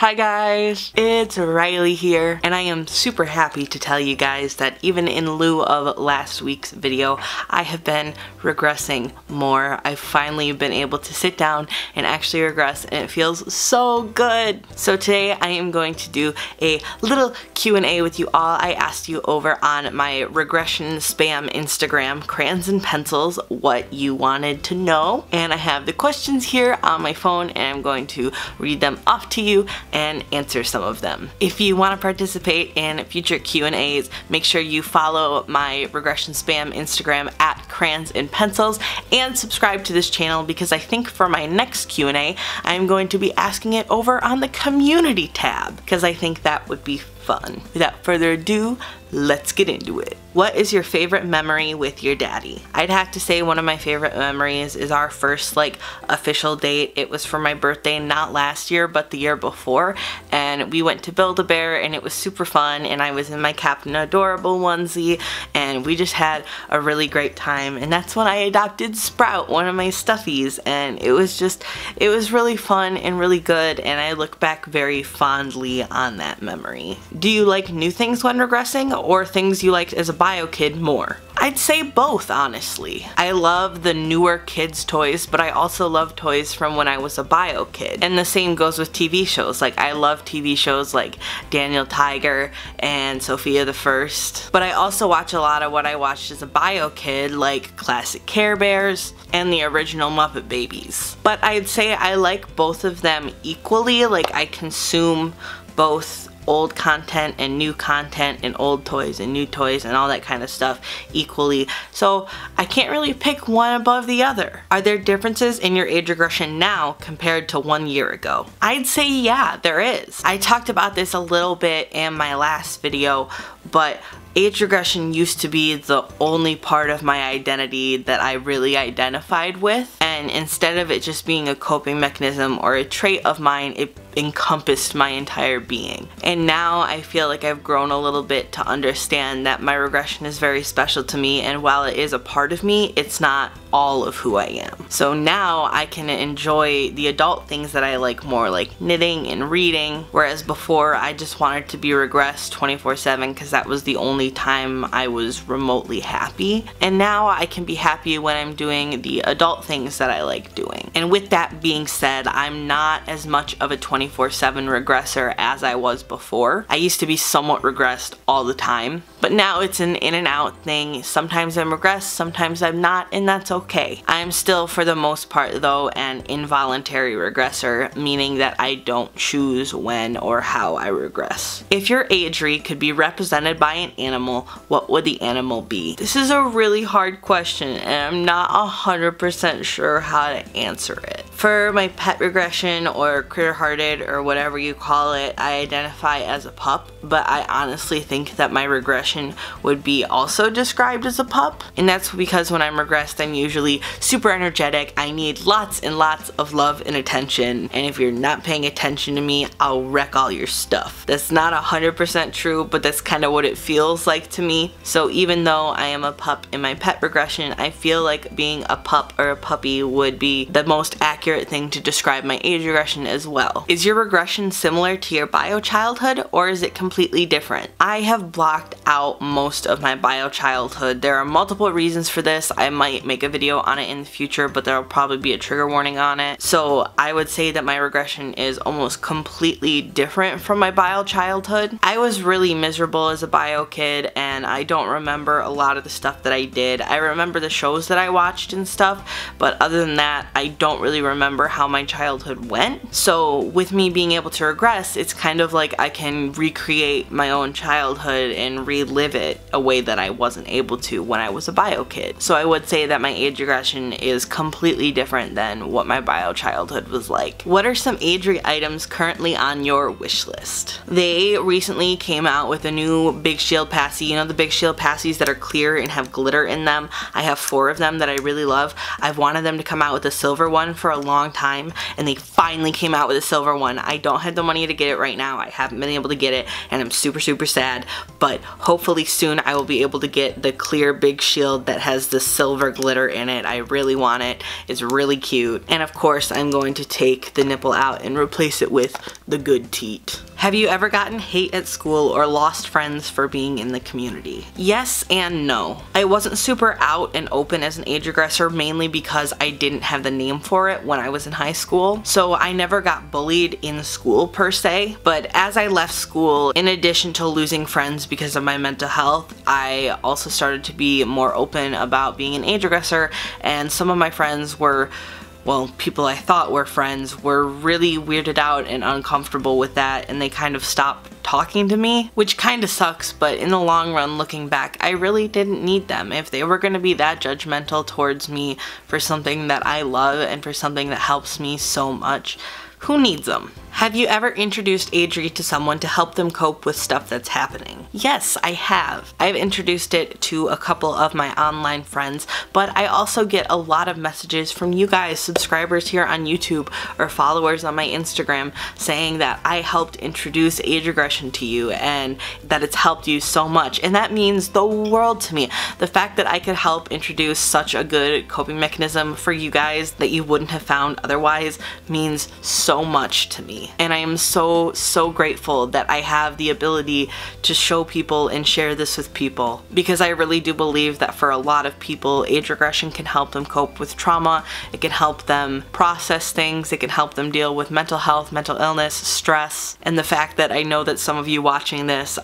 Hi guys, it's Riley here, and I am super happy to tell you guys that even in lieu of last week's video, I have been regressing more. I've finally been able to sit down and actually regress, and it feels so good. So today I am going to do a little Q&A with you all. I asked you over on my regression spam Instagram, crayons and pencils, what you wanted to know, and I have the questions here on my phone, and I'm going to read them off to you and answer some of them. If you want to participate in future Q&As, make sure you follow my regression spam Instagram at crayons and pencils and subscribe to this channel, because I think for my next Q&A, I'm going to be asking it over on the community tab, because I think that would be fun. Without further ado, let's get into it. What is your favorite memory with your daddy? I'd have to say one of my favorite memories is our first official date. It was for my birthday, not last year, but the year before, and we went to Build-A-Bear, and it was super fun, and I was in my Captain Adorable onesie, and we just had a really great time, and that's when I adopted Sprout, one of my stuffies, and it was really fun and really good, and I look back very fondly on that memory. Do you like new things when regressing, or things you liked as a bio kid more? I'd say both, honestly. I love the newer kids' toys, but I also love toys from when I was a bio kid. And the same goes with TV shows. I love TV shows like Daniel Tiger and Sophia the First. But I also watch a lot of what I watched as a bio kid, like classic Care Bears and the original Muppet Babies. But I'd say I like both of them equally. I consume both old content and old toys and new toys and all that kind of stuff equally, so I can't really pick one above the other. Are there differences in your age regression now compared to 1 year ago? I'd say yeah, there is. I talked about this a little bit in my last video, but age regression used to be the only part of my identity that I really identified with, and instead of it just being a coping mechanism or a trait of mine, it encompassed my entire being. And now I feel like I've grown a little bit to understand that my regression is very special to me, and while it is a part of me, it's not all of who I am. So now I can enjoy the adult things that I like more, like knitting and reading, whereas before I just wanted to be regressed 24/7 because that was the only time I was remotely happy. And now I can be happy when I'm doing the adult things that I like doing. And with that being said, I'm not as much of a 24/7 regressor as I was before. I used to be somewhat regressed all the time, but now it's an in and out thing. Sometimes I'm regressed, sometimes I'm not, and that's okay. I'm still, for the most part though, an involuntary regressor, meaning that I don't choose when or how I regress. If your age read could be represented by an animal, what would the animal be? This is a really hard question, and I'm not 100% sure how to answer it. For my pet regression, or critter hearted, or whatever you call it, I identify as a pup, but I honestly think that my regression would be also described as a pup, and that's because when I'm regressed, I'm usually super energetic. I need lots and lots of love and attention, and if you're not paying attention to me, I'll wreck all your stuff. That's not 100% true, but that's kind of what it feels like to me. So even though I am a pup in my pet regression, I feel like being a pup or a puppy would be the most accurate thing to describe my age regression as well. Is your regression similar to your bio childhood, or is it completely different? I have blocked out most of my bio childhood. There are multiple reasons for this. I might make a video on it in the future, but there'll probably be a trigger warning on it. So I would say that my regression is almost completely different from my bio childhood. I was really miserable as a bio kid, and I don't remember a lot of the stuff that I did. I remember the shows that I watched and stuff, but other than that, I don't really remember how my childhood went. So with me being able to regress, it's kind of like I can recreate my own childhood and relive it a way that I wasn't able to when I was a bio kid. So I would say that my age regression is completely different than what my bio childhood was like. What are some age re items currently on your wish list? They recently came out with a new Big Shield Passy. You know, the Big Shield Passies that are clear and have glitter in them. I have 4 of them that I really love. I've wanted them to come out with a silver one for a long time, and they finally came out with a silver one. I don't have the money to get it right now. I haven't been able to get it, and I'm super sad, but hopefully soon I will be able to get the clear big shield that has the silver glitter in it. I really want it. It's really cute. And of course, I'm going to take the nipple out and replace it with the good teat. Have you ever gotten hate at school or lost friends for being in the community? Yes and no. I wasn't super out and open as an age regressor, mainly because I didn't have the name for it when I was in high school. So I never got bullied in school per se, but as I left school, in addition to losing friends because of my mental health, I also started to be more open about being an age regressor, and some of my friends were, well, people I thought were friends, were really weirded out and uncomfortable with that, and they kind of stopped talking to me, which kind of sucks, but in the long run, looking back, I really didn't need them. If they were going to be that judgmental towards me for something that I love and for something that helps me so much, who needs them? Have you ever introduced age read to someone to help them cope with stuff that's happening? Yes, I have. I've introduced it to a couple of my online friends, but I also get a lot of messages from you guys, subscribers here on YouTube or followers on my Instagram, saying that I helped introduce age regression to you and that it's helped you so much. And that means the world to me. The fact that I could help introduce such a good coping mechanism for you guys that you wouldn't have found otherwise means so much to me. And I am so, so grateful that I have the ability to show people and share this with people, because I really do believe that for a lot of people, age regression can help them cope with trauma, it can help them process things, it can help them deal with mental health, mental illness, stress, and the fact that I know that some of you watching this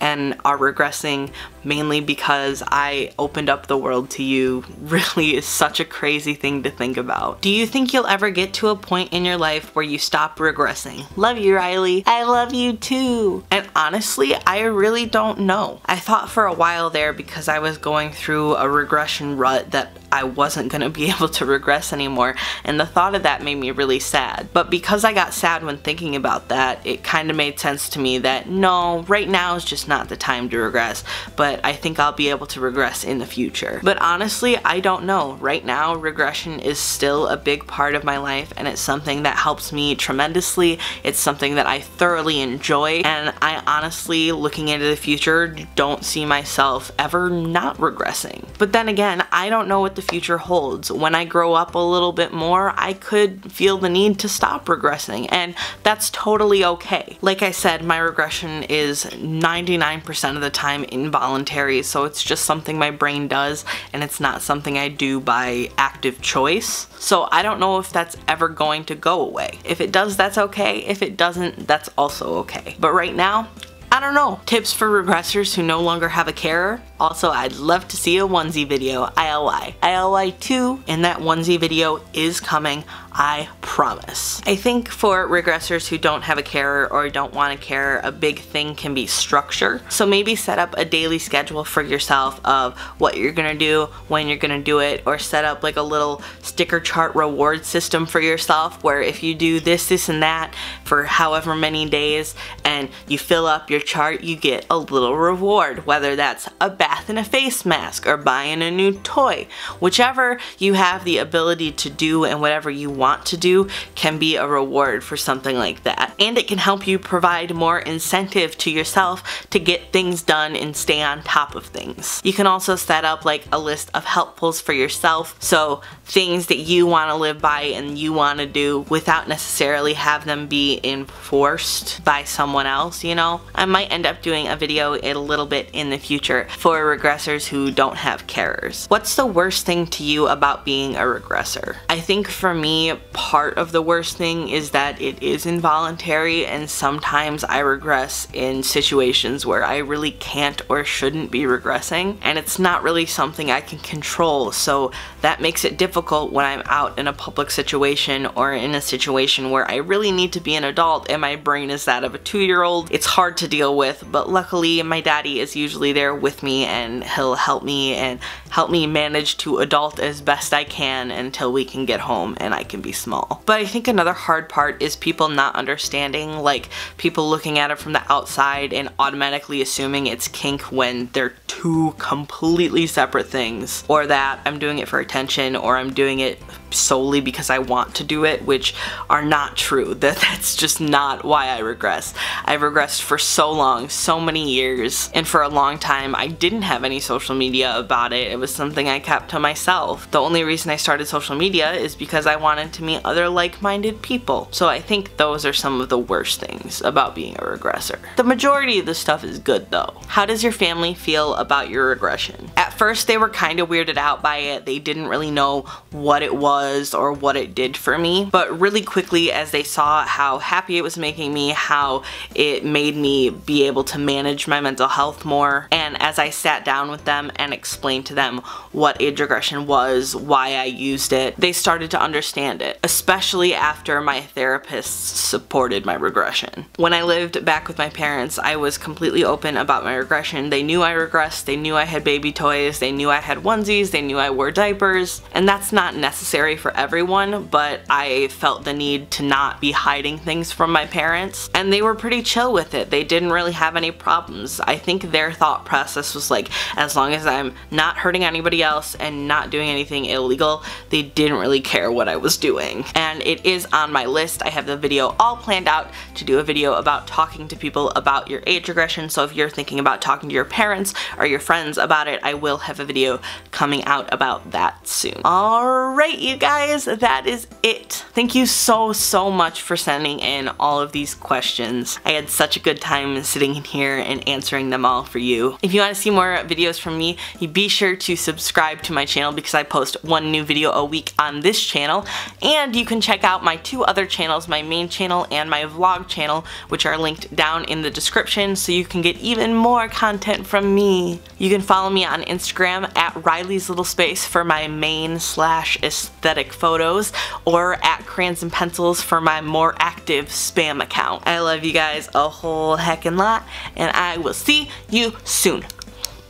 and are regressing mainly because I opened up the world to you really is such a crazy thing to think about. Do you think you'll ever get to a point in your life where you stop regressing? Love you, Riley. I love you too. And honestly, I really don't know. I thought for a while there, because I was going through a regression rut, that I wasn't gonna be able to regress anymore, and the thought of that made me really sad. But because I got sad when thinking about that, it kind of made sense to me that no, right now is just not the time to regress, but I think I'll be able to regress in the future. But honestly, I don't know. Right now, regression is still a big part of my life, and it's something that helps me tremendously. It's something that I thoroughly enjoy, and I honestly, looking into the future, don't see myself ever not regressing. But then again, I don't know what the future holds. When I grow up a little bit more, I could feel the need to stop regressing, and that's totally okay. Like I said, my regression is 99% of the time involuntary, so it's just something my brain does, and it's not something I do by active choice. So I don't know if that's ever going to go away. If it does, that's okay. If it doesn't, that's also okay. But right now, I don't know. Tips for regressors who no longer have a carer. Also, I'd love to see a onesie video, ILY. ILY 2, and that onesie video is coming, I promise. I think for regressors who don't have a carer or don't want a carer, a big thing can be structure. So maybe set up a daily schedule for yourself of what you're gonna do, when you're gonna do it, or set up like a little sticker chart reward system for yourself, where if you do this, this, and that for however many days, and you fill up your chart, you get a little reward, whether that's a bath and a face mask or buying a new toy. Whichever you have the ability to do and whatever you want to do can be a reward for something like that. And it can help you provide more incentive to yourself to get things done and stay on top of things. You can also set up like a list of helpfuls for yourself, so things that you want to live by and you want to do without necessarily have them be enforced by someone else, you know? I might end up doing a video a little bit in the future for regressors who don't have carers. What's the worst thing to you about being a regressor? I think for me, part of the worst thing is that it is involuntary, and sometimes I regress in situations where I really can't or shouldn't be regressing, and it's not really something I can control, so that makes it difficult when I'm out in a public situation or in a situation where I really need to be an adult and my brain is that of a 2-year-old. It's hard to deal with, but luckily my daddy is usually there with me, and he'll help me and help me manage to adult as best I can until we can get home and I can be small. But I think another hard part is people not understanding, like people looking at it from the outside and automatically assuming it's kink when they're two completely separate things, or that I'm doing it for attention or I'm doing it solely because I want to do it, which are not true. That's just not why I regress. I've regressed for so long, so many years, and for a long time I didn't have any social media about it. It was something I kept to myself. The only reason I started social media is because I wanted to meet other like-minded people. So I think those are some of the worst things about being a regressor. The majority of the stuff is good though. How does your family feel about your regression? At first they were kind of weirded out by it. They didn't really know what it was or what it did for me, but really quickly as they saw how happy it was making me, how it made me be able to manage my mental health more, and as I sat down with them and explained to them what age regression was, why I used it, they started to understand it, especially after my therapist supported my regression. When I lived back with my parents, I was completely open about my regression. They knew I regressed, they knew I had baby toys, they knew I had onesies, they knew I wore diapers, and that's not necessary for everyone, but I felt the need to not be hiding things from my parents, and they were pretty chill with it. They didn't really have any problems. I think their thought process was like, as long as I'm not hurting anybody else and not doing anything illegal, they didn't really care what I was doing. And it is on my list. I have the video all planned out to do a video about talking to people about your age regression, so if you're thinking about talking to your parents or your friends about it, I will have a video coming out about that soon. Alright you guys, that is it. Thank you so much for sending in all of these questions. I had such a good time sitting in here and answering them all for you. If you want to see more videos from me, be sure to subscribe to my channel because I post one new video a week on this channel, and you can check out my two other channels, my main channel and my vlog channel, which are linked down in the description so you can get even more content from me. You can follow me on Instagram at Riley's Little Space for my main/aesthetic photos, or at Crayons and Pencils for my more active spam account. I love you guys a whole heckin' lot, and I will see you soon.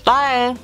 Bye!